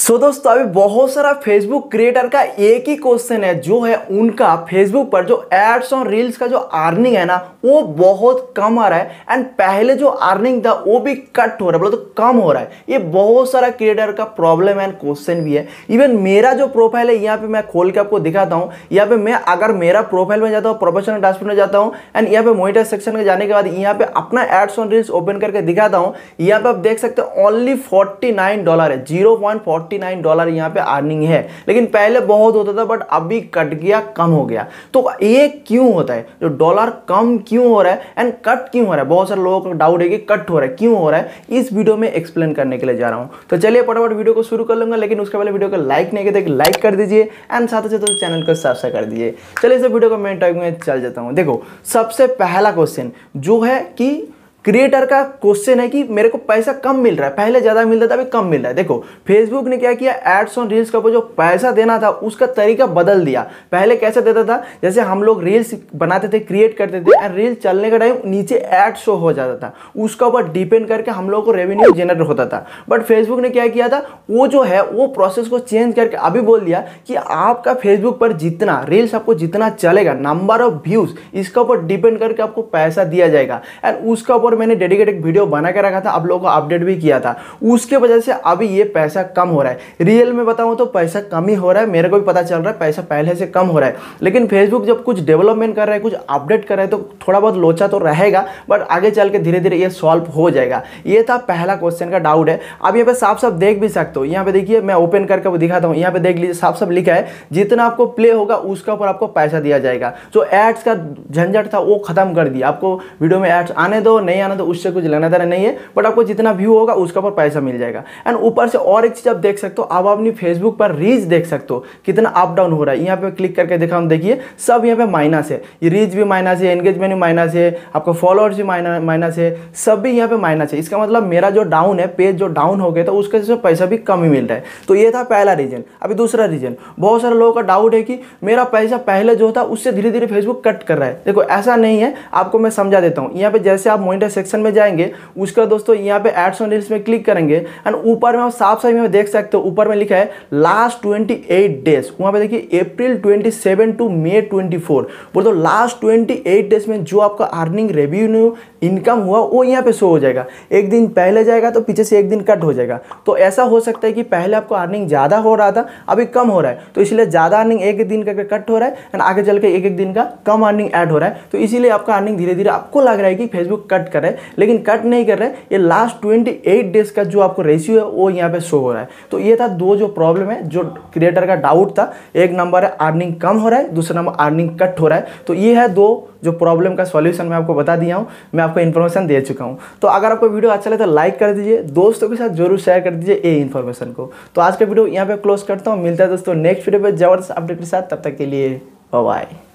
सो दोस्तों अभी बहुत सारा फेसबुक क्रिएटर का एक ही क्वेश्चन है जो है उनका फेसबुक पर जो एड्स और रील्स का जो अर्निंग है ना वो बहुत कम आ रहा है एंड पहले जो अर्निंग था वो भी कट हो रहा है, बोलो तो कम हो रहा है। ये बहुत सारा क्रिएटर का प्रॉब्लम एंड क्वेश्चन भी है। इवन मेरा जो प्रोफाइल है यहाँ पे मैं खोल के आपको दिखाता हूँ। यहाँ पे मैं अगर मेरा प्रोफाइल में जाता हूँ, प्रोफेशनल डैशबोर्ड में जाता हूँ एंड यहाँ पे मोनिटाइज सेक्शन में जाने के बाद यहाँ पे अपना एड्स और रील्स ओपन करके दिखाता हूँ। यहाँ पे आप देख सकते हो ओनली $49 है, $0.49 यहाँ पे अर्निंग है, लेकिन पहले बहुत होता था बट अभी कट गया, कम हो गया। तो ये क्यों होता है, जो डॉलर कम क्यों हो रहा है एंड कट क्यों हो रहा है? बहुत सारे लोगों का डाउट है कि कट हो रहा है, क्यों हो रहा है, इस वीडियो में एक्सप्लेन करने के लिए जा रहा हूँ। तो चलिए फटाफट वीडियो को शुरू कर लूंगा, लेकिन उसके पहले वीडियो को लाइक नहीं किया तो लाइक कर दीजिए एंड साथ ही साथ चैनल को सब्सक्राइब कर दीजिए। चलिए इस वीडियो को मेन टॉपिक में चल जाता हूँ। देखो सबसे पहला क्वेश्चन जो है कि क्रिएटर का क्वेश्चन है कि मेरे को पैसा कम मिल रहा है, पहले ज़्यादा मिलता था अभी कम मिल रहा है। देखो फेसबुक ने क्या किया, एड्स और रील्स का वो जो पैसा देना था उसका तरीका बदल दिया। पहले कैसे देता था, जैसे हम लोग रील्स बनाते थे, क्रिएट करते थे एंड रील्स चलने का टाइम नीचे एड शो हो जाता था, उसका ऊपर डिपेंड करके हम लोग को रेवेन्यू जनरेट होता था। बट फेसबुक ने क्या किया था, वो जो है वो प्रोसेस को चेंज करके अभी बोल दिया कि आपका फेसबुक पर जितना रील्स आपको जितना चलेगा, नंबर ऑफ व्यूज़, इसका ऊपर डिपेंड करके आपको पैसा दिया जाएगा। एंड उसका और मैंने डेडिकेटेड वीडियो बना के रखा था, आप लोगों को अपडेट भी किया था, उसके वजह से अभी ये पैसा कम हो रहा है। रियल में बताऊं तो पैसा कम ही हो रहा है, मेरे को भी पता चल रहा है पैसा पहले से कम हो रहा है। लेकिन फेसबुक जब कुछ डेवलपमेंट कर रहा है, कुछ अपडेट कर रहा है, तो थोड़ा बहुत लोचा तो रहेगा, बट आगे चल के धीरे धीरे ये सॉल्व हो जाएगा। ये था पहला क्वेश्चन का डाउट है। आप यहाँ पे साफ साफ देख भी सकते हो, यहाँ पे देखिए मैं ओपन करके दिखाता हूँ। यहाँ पे देख लीजिए, साफ साफ लिखा है जितना आपको प्ले होगा उसका ऊपर आपको पैसा दिया जाएगा। जो एड्स का झंझट था वो खत्म कर दिया, आपको वीडियो में एड्स आने दो नहीं आना तो उससे कुछ लेना देना नहीं है, बट आपको जितना व्यू होगा उसका पर पैसा मिल जाएगा। एंड ऊपर से और एक चीज आप देख सकते हो, आप अपनी फेसबुक पर रीच देख सकते हो कितना अप डाउन हो रहा है। यहाँ पे क्लिक करके देखा हम, देखिए सब यहाँ पे माइनस है, ये रीच भी माइनस है, एंगेजमेंट भी माइनस है, आपका फॉलोअर्स भी माइनस है, सब भी यहाँ पे माइनस है। इसका मतलब मेरा जो डाउन है, पेज जो डाउन हो गया था उसके से पैसा भी कम ही मिल रहा है। तो ये था पहला रीजन। अभी दूसरा रीजन, बहुत सारे लोगों का डाउट है कि मेरा पैसा पहले जो था उससे धीरे धीरे फेसबुक कट कर रहा है। देखो ऐसा नहीं है, आपको मैं समझा देता हूँ। यहाँ पे जैसे आप मोनिटाइज सेक्शन में जाएंगे, उसका दोस्तों यहाँ पे एड्स और रील्स में क्लिक करेंगे एंड ऊपर में आप साफ साफ देख सकते हो, ऊपर में लिखा है लास्ट 28 डेज। वहाँ पे देखिए अप्रैल 27 टू मई 24, बोल दो लास्ट 28 डेज में जो आपका अर्निंग रेवेन्यू इनकम हुआ वो यहाँ पे शो हो जाएगा। एक दिन पहले जाएगा तो पीछे से एक दिन कट हो जाएगा। तो ऐसा हो सकता है कि पहले आपको अर्निंग ज़्यादा हो रहा था, अभी कम हो रहा है, तो इसलिए ज़्यादा अर्निंग एक दिन का कट हो रहा है एंड आगे चल के एक एक दिन का कम अर्निंग ऐड हो रहा है। तो इसीलिए आपका अर्निंग धीरे धीरे आपको लग रहा है कि फेसबुक कट कर रहे, लेकिन कट नहीं कर रहे। ये लास्ट 28 डेज का जो आपको रेशियो है वो यहाँ पे शो हो रहा है। तो ये था दो जो प्रॉब्लम है, जो क्रिएटर का डाउट था। एक नंबर है अर्निंग कम हो रहा है, दूसरा नंबर अर्निंग कट हो रहा है। तो ये है दो जो प्रॉब्लम का सॉल्यूशन मैं आपको बता दिया हूँ, मैं आपको इन्फॉर्मेशन दे चुका हूँ। तो अगर आपको वीडियो अच्छा लगे तो लाइक कर दीजिए, दोस्तों के साथ जरूर शेयर कर दीजिए ये इन्फॉर्मेशन को। तो आज का वीडियो यहाँ पे क्लोज करता हूँ, मिलता है दोस्तों नेक्स्ट वीडियो पर जबरदस्त अपडेट के साथ। तब तक के लिए बाय।